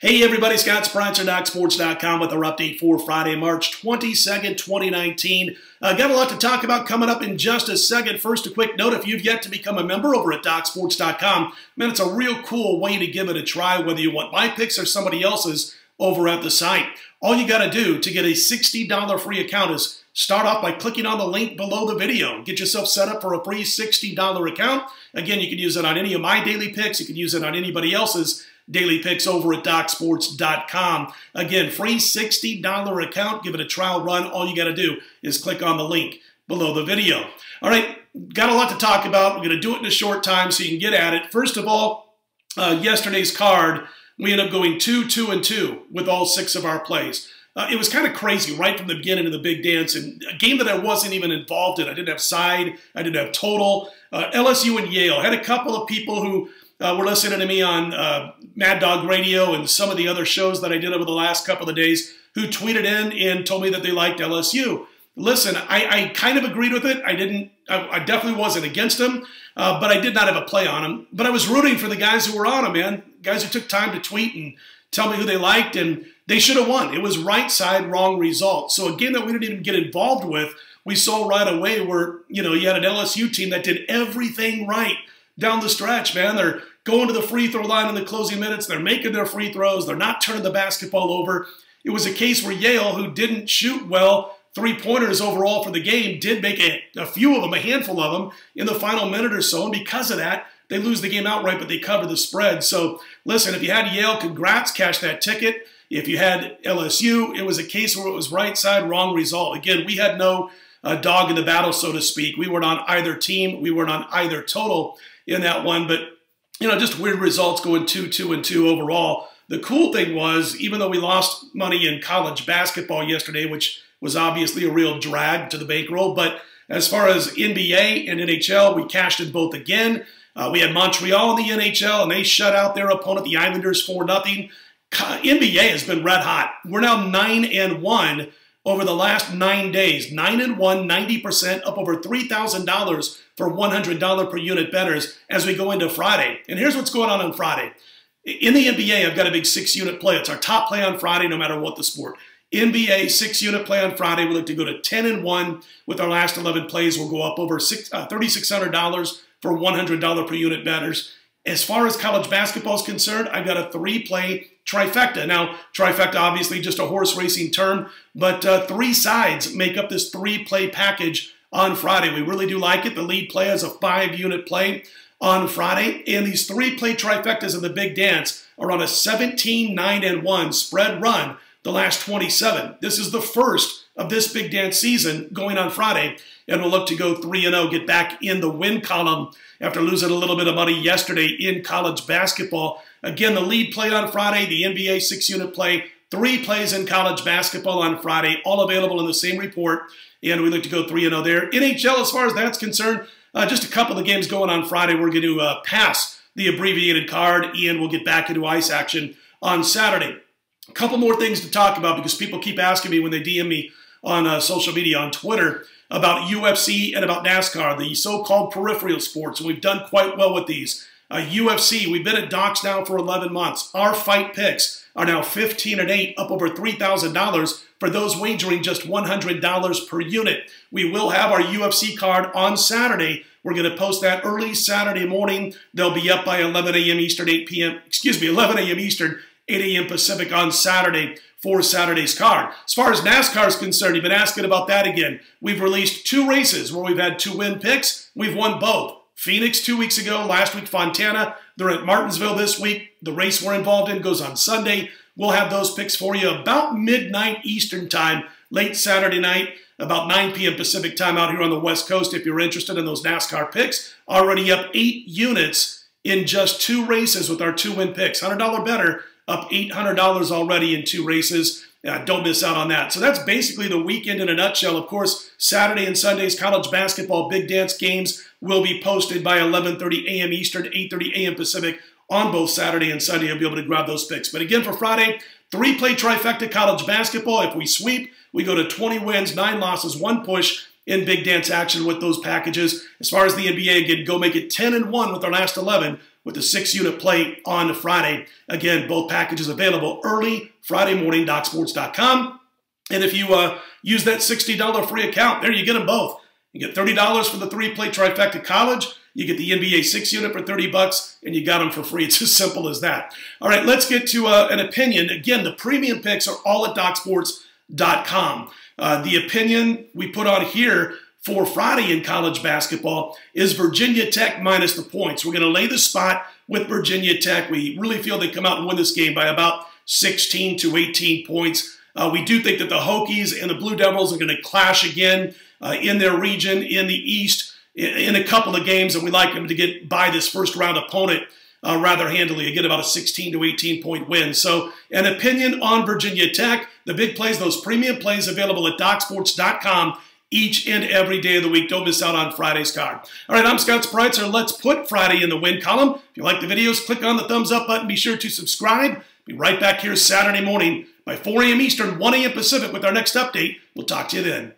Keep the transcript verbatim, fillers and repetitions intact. Hey everybody, Scott Spreitzer, Doc Sports dot com with our update for Friday, March twenty-second, twenty nineteen. Uh, got a lot to talk about coming up in just a second. First, a quick note, if you've yet to become a member over at Doc Sports dot com, man, it's a real cool way to give it a try, whether you want my picks or somebody else's over at the site. All you got to do to get a sixty dollar free account is start off by clicking on the link below the video. Get yourself set up for a free sixty dollar account. Again, you can use it on any of my daily picks. You can use it on anybody else's daily picks over at Doc Sports dot com. Again, free sixty dollar account. Give it a trial run. All you got to do is click on the link below the video. All right, got a lot to talk about. We're going to do it in a short time so you can get at it. First of all, uh, yesterday's card, we ended up going two, two, and two with all six of our plays. Uh, it was kind of crazy right from the beginning of the big dance, and a game that I wasn't even involved in. I didn't have side. I didn't have total. Uh, L S U and Yale. I had a couple of people who Uh, were listening to me on uh, Mad Dog Radio and some of the other shows that I did over the last couple of days who tweeted in and told me that they liked L S U. Listen, I, I kind of agreed with it. I didn't. I, I definitely wasn't against them, uh, but I did not have a play on them. But I was rooting for the guys who were on them, man. Guys who took time to tweet and tell me who they liked, and they should have won. It was right side, wrong result. So a game that we didn't even get involved with, we saw right away where, you know, you had an L S U team that did everything right down the stretch, man. They're going to the free throw line in the closing minutes. They're making their free throws. They're not turning the basketball over. It was a case where Yale, who didn't shoot well, three-pointers overall for the game, did make a, a few of them, a handful of them, in the final minute or so. And because of that, they lose the game outright, but they cover the spread. So, listen, if you had Yale, congrats, cash that ticket. If you had L S U, it was a case where it was right side, wrong result. Again, we had no uh, dog in the battle, so to speak. We weren't on either team. We weren't on either total in that one, but you know, just weird results going two, two, and two overall. The cool thing was, even though we lost money in college basketball yesterday, which was obviously a real drag to the bankroll, but as far as N B A and N H L, we cashed in both again. Uh, we had Montreal in the N H L, and they shut out their opponent, the Islanders, four nothing. N B A has been red hot. We're now nine and one over the last nine days. nine and one, ninety percent, up over three thousand dollars for one hundred dollar per unit bettors as we go into Friday. And here's what's going on on Friday. In the N B A, I've got a big six-unit play. It's our top play on Friday, no matter what the sport. N B A, six-unit play on Friday. We look to go to ten and one with our last eleven plays. We'll go up over three thousand six hundred dollars for one hundred dollar per unit bettors. As far as college basketball is concerned, I've got a three-play trifecta. Now, trifecta, obviously, just a horse racing term, but uh, three sides make up this three-play package on Friday. We really do like it. The lead play is a five-unit play on Friday, and these three-play trifectas in the big dance are on a seventeen, nine, and one spread run the last twenty-seven. This is the first of this big dance season going on Friday, and we'll look to go three and oh, get back in the win column after losing a little bit of money yesterday in college basketball. Again, the lead play on Friday, the N B A six-unit play, three plays in college basketball on Friday, all available in the same report, and we look to go three and oh there. N H L, as far as that's concerned, uh, just a couple of games going on Friday. We're going to uh, pass the abbreviated card, and we'll get back into ice action on Saturday. A couple more things to talk about because people keep asking me when they D M me on uh, social media, on Twitter, about U F C and about NASCAR, the so-called peripheral sports. We've done quite well with these. Uh, U F C, we've been at Docs now for eleven months. Our fight picks are now fifteen and eight, up over three thousand dollars for those wagering just one hundred dollars per unit. We will have our U F C card on Saturday. We're going to post that early Saturday morning. They'll be up by eleven a m Eastern, eight p m Excuse me, eleven a m Eastern, eight a m Pacific on Saturday for Saturday's card. As far as NASCAR is concerned, you've been asking about that again. We've released two races where we've had two win picks. We've won both. Phoenix two weeks ago, last week Fontana. They're at Martinsville this week. The race we're involved in goes on Sunday. We'll have those picks for you about midnight Eastern time, late Saturday night, about nine p m Pacific time out here on the West Coast if you're interested in those NASCAR picks. Already up eight units in just two races with our two win picks. one hundred dollar better, up eight hundred dollars already in two races. Uh, don't miss out on that. So that's basically the weekend in a nutshell. Of course, Saturday and Sunday's college basketball big dance games will be posted by eleven thirty a m Eastern, eight thirty a m Pacific on both Saturday and Sunday. You'll be able to grab those picks. But again, for Friday, three-play trifecta college basketball. If we sweep, we go to twenty wins, nine losses, one push in big dance action with those packages. As far as the N B A, again, go make it ten and one with our last eleven with the six-unit play on Friday. Again, both packages available early Friday morning, doc sports dot com. And if you uh, use that sixty dollar free account, there you get them both. You get thirty dollars for the three-play trifecta college. You get the N B A six-unit for thirty bucks, and you got them for free. It's as simple as that. All right, let's get to uh, an opinion. Again, the premium picks are all at doc sports dot com. Uh, the opinion we put on here for Friday in college basketball is Virginia Tech minus the points. We're going to lay the spot with Virginia Tech. We really feel they come out and win this game by about sixteen to eighteen points. Uh, we do think that the Hokies and the Blue Devils are going to clash again uh, in their region in the East in, in a couple of games, and we like them to get by this first-round opponent uh, rather handily. Again, about a sixteen to eighteen point win. So an opinion on Virginia Tech. The big plays, those premium plays available at doc sports dot com each and every day of the week. Don't miss out on Friday's card. All right, I'm Scott Spreitzer. Let's put Friday in the win column. If you like the videos, click on the thumbs up button. Be sure to subscribe. Be right back here Saturday morning by four a m Eastern, one a m Pacific with our next update. We'll talk to you then.